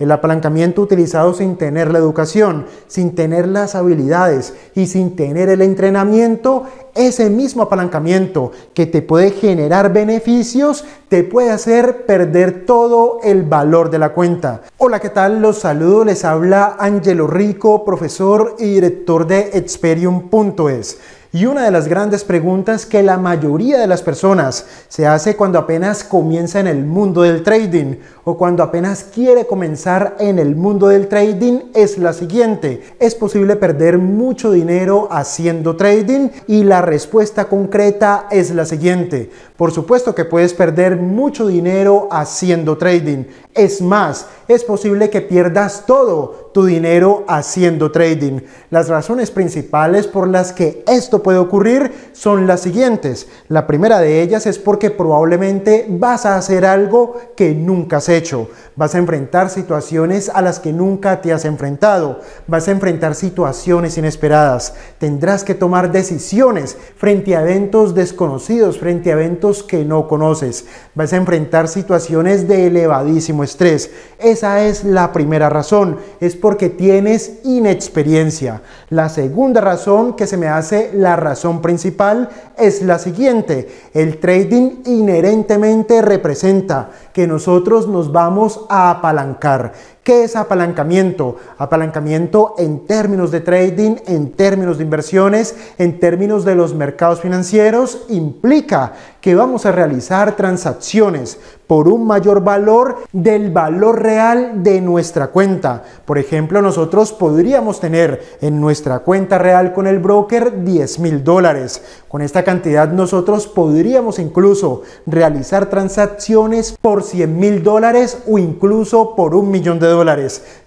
El apalancamiento utilizado sin tener la educación, sin tener las habilidades y sin tener el entrenamiento, ese mismo apalancamiento que te puede generar beneficios, te puede hacer perder todo el valor de la cuenta. Hola, ¿qué tal? Los saludo, les habla Anyelo Rico, profesor y director de Experium.es. Y una de las grandes preguntas que la mayoría de las personas se hace cuando apenas comienza en el mundo del trading o cuando apenas quiere comenzar en el mundo del trading es la siguiente: ¿es posible perder mucho dinero haciendo trading? Y la respuesta concreta es la siguiente: por supuesto que puedes perder mucho dinero haciendo trading. Es más, es posible que pierdas todo tu dinero haciendo trading. Las razones principales por las que esto puede ocurrir son las siguientes. La primera de ellas es porque probablemente vas a hacer algo que nunca has hecho. Vas a enfrentar situaciones a las que nunca te has enfrentado. Vas a enfrentar situaciones inesperadas. Tendrás que tomar decisiones frente a eventos desconocidos, frente a eventos que no conoces. Vas a enfrentar situaciones de elevadísimo estrés. Esa es la primera razón. Es porque tienes inexperiencia. La segunda razón, que se me hace la razón principal, es la siguiente: el trading inherentemente representa que nosotros nos vamos a apalancar. ¿Qué es apalancamiento? Apalancamiento en términos de trading, en términos de inversiones, en términos de los mercados financieros, implica que vamos a realizar transacciones por un mayor valor del valor real de nuestra cuenta. Por ejemplo, nosotros podríamos tener en nuestra cuenta real con el broker $10.000. Con esta cantidad nosotros podríamos incluso realizar transacciones por $100.000 o incluso por $1.000.000.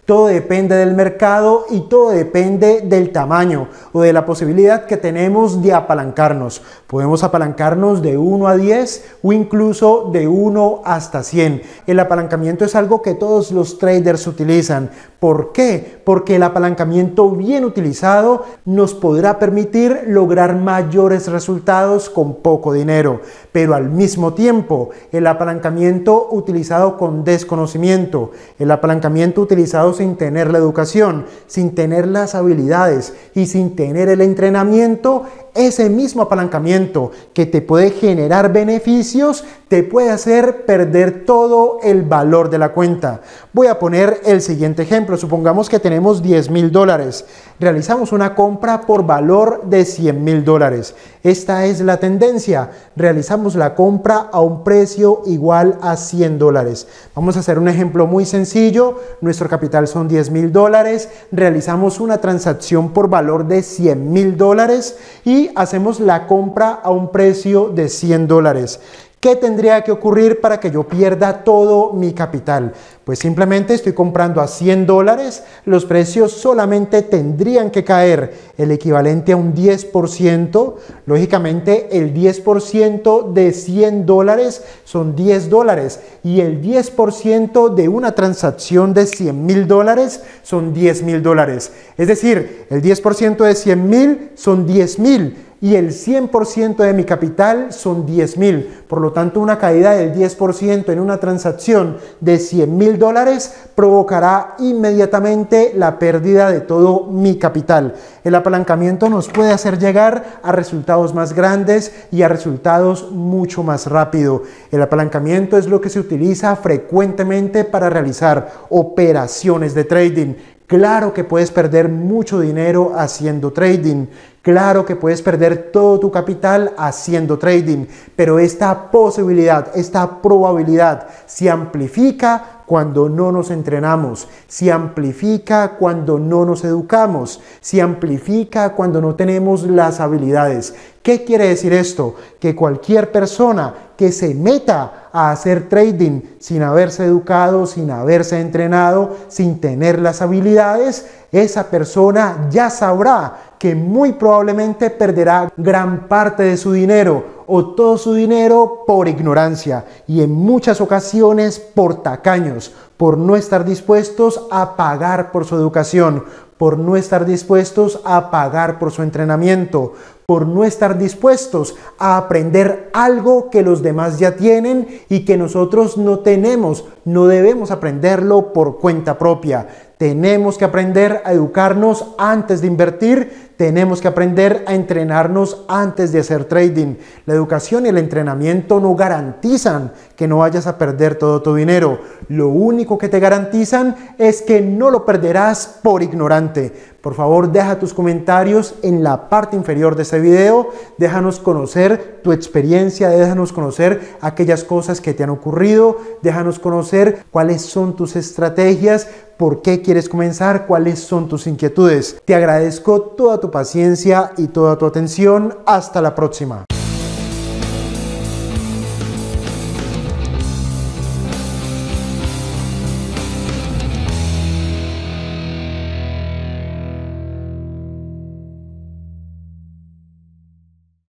Todo depende del mercado y todo depende del tamaño o de la posibilidad que tenemos de apalancarnos. Podemos apalancarnos de 1 a 10 o incluso de 1 hasta 100. El apalancamiento es algo que todos los traders utilizan. ¿Por qué? Porque el apalancamiento bien utilizado nos podrá permitir lograr mayores resultados con poco dinero. Pero al mismo tiempo, el apalancamiento utilizado con desconocimiento, el apalancamiento utilizado sin tener la educación, sin tener las habilidades y sin tener el entrenamiento, ese mismo apalancamiento que te puede generar beneficios, te puede hacer perder todo el valor de la cuenta. Voy a poner el siguiente ejemplo. Supongamos que tenemos $10.000. Realizamos una compra por valor de $100.000. Esta es la tendencia. Realizamos la compra a un precio igual a $100. Vamos a hacer un ejemplo muy sencillo. Nuestro capital son $10.000. Realizamos una transacción por valor de $100.000 y hacemos la compra a un precio de $100. ¿Qué tendría que ocurrir para que yo pierda todo mi capital? Pues simplemente estoy comprando a $100, los precios solamente tendrían que caer el equivalente a un 10%. Lógicamente el 10% de $100 son $10 y el 10% de una transacción de $100.000 son $10.000. Es decir, el 10% de $100.000 son $10.000. Y el 100% de mi capital son $10.000. Por lo tanto, una caída del 10% en una transacción de $100.000 provocará inmediatamente la pérdida de todo mi capital. El apalancamiento nos puede hacer llegar a resultados más grandes y a resultados mucho más rápido. El apalancamiento es lo que se utiliza frecuentemente para realizar operaciones de trading. Claro que puedes perder mucho dinero haciendo trading. Claro que puedes perder todo tu capital haciendo trading, pero esta posibilidad, esta probabilidad se amplifica cuando no nos entrenamos, se amplifica cuando no nos educamos, se amplifica cuando no tenemos las habilidades. ¿Qué quiere decir esto? Que cualquier persona que se meta a hacer trading sin haberse educado, sin haberse entrenado, sin tener las habilidades, esa persona ya sabrá que muy probablemente perderá gran parte de su dinero o todo su dinero por ignorancia y en muchas ocasiones por tacaños, por no estar dispuestos a pagar por su educación, por no estar dispuestos a pagar por su entrenamiento, por no estar dispuestos a aprender algo que los demás ya tienen y que nosotros no tenemos. No debemos aprenderlo por cuenta propia. Tenemos que aprender a educarnos antes de invertir, tenemos que aprender a entrenarnos antes de hacer trading. La educación y el entrenamiento no garantizan que no vayas a perder todo tu dinero. Lo único que te garantizan es que no lo perderás por ignorante. Por favor, deja tus comentarios en la parte inferior de este video. Déjanos conocer tu experiencia, déjanos conocer aquellas cosas que te han ocurrido, déjanos conocer cuáles son tus estrategias, por qué quieres comenzar, cuáles son tus inquietudes. Te agradezco toda tu paciencia y toda tu atención. Hasta la próxima.